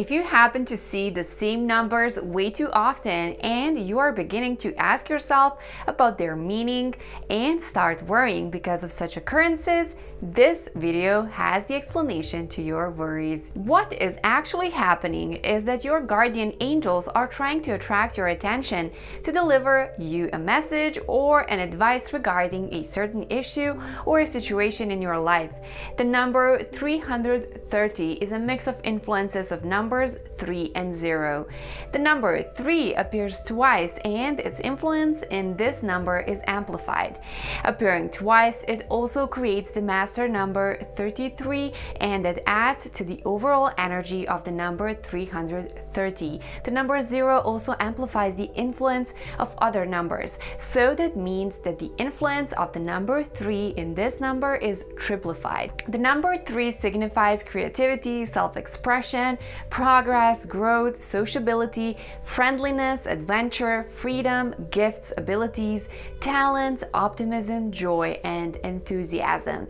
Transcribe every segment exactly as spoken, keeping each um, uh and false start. If you happen to see the same numbers way too often and you are beginning to ask yourself about their meaning and start worrying because of such occurrences, this video has the explanation to your worries. What is actually happening is that your guardian angels are trying to attract your attention to deliver you a message or an advice regarding a certain issue or a situation in your life. The number three hundred thirty is a mix of influences of numbers Numbers three and zero. The number three appears twice and its influence in this number is amplified. Appearing twice, it also creates the master number thirty-three and it adds to the overall energy of the number three hundred thirty. The number zero also amplifies the influence of other numbers, so that means that the influence of the number three in this number is triplified. The number three signifies creativity, self-expression, progress, growth, sociability, friendliness, adventure, freedom, gifts, abilities, talents, optimism, joy, and enthusiasm.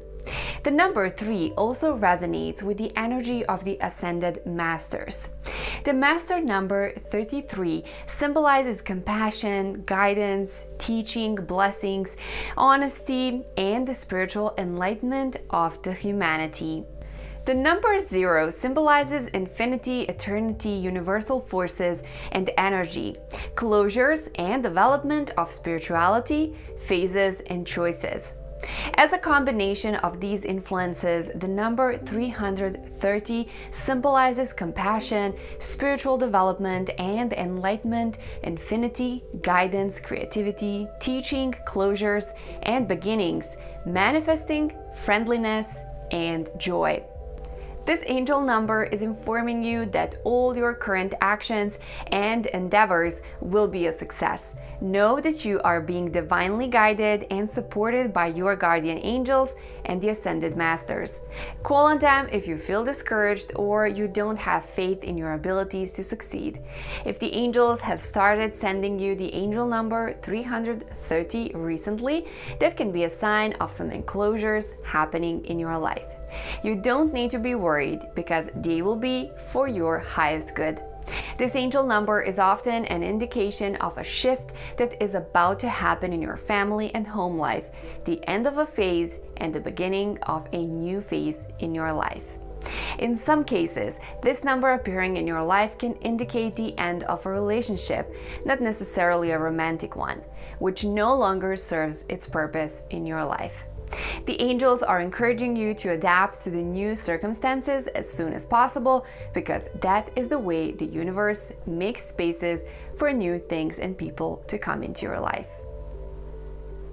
The number three also resonates with the energy of the ascended masters. The master number thirty-three symbolizes compassion, guidance, teaching, blessings, honesty, and the spiritual enlightenment of the humanity. The number zero symbolizes infinity, eternity, universal forces and energy, closures and development of spirituality, phases and choices. As a combination of these influences, the number three hundred thirty symbolizes compassion, spiritual development and enlightenment, infinity, guidance, creativity, teaching, closures and beginnings, manifesting, friendliness and joy. This angel number is informing you that all your current actions and endeavors will be a success. Know that you are being divinely guided and supported by your guardian angels and the ascended masters. Call on them if you feel discouraged or you don't have faith in your abilities to succeed. If the angels have started sending you the angel number three hundred thirty recently, that can be a sign of some enclosures happening in your life. You don't need to be worried because they will be for your highest good. This angel number is often an indication of a shift that is about to happen in your family and home life, the end of a phase and the beginning of a new phase in your life. In some cases, this number appearing in your life can indicate the end of a relationship, not necessarily a romantic one, which no longer serves its purpose in your life. The angels are encouraging you to adapt to the new circumstances as soon as possible because that is the way the universe makes spaces for new things and people to come into your life.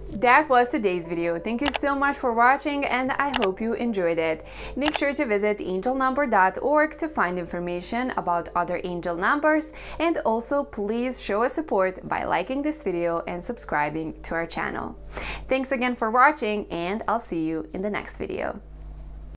That was today's video. Thank you so much for watching and I hope you enjoyed it. Make sure to visit angel number dot org to find information about other angel numbers and also please show us support by liking this video and subscribing to our channel. Thanks again for watching and I'll see you in the next video.